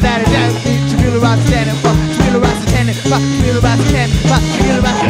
better about it. Jamila Ross standing, fuck Jamila Ross standing, fuck Jamila Ross standing, fuck Jamila Ross.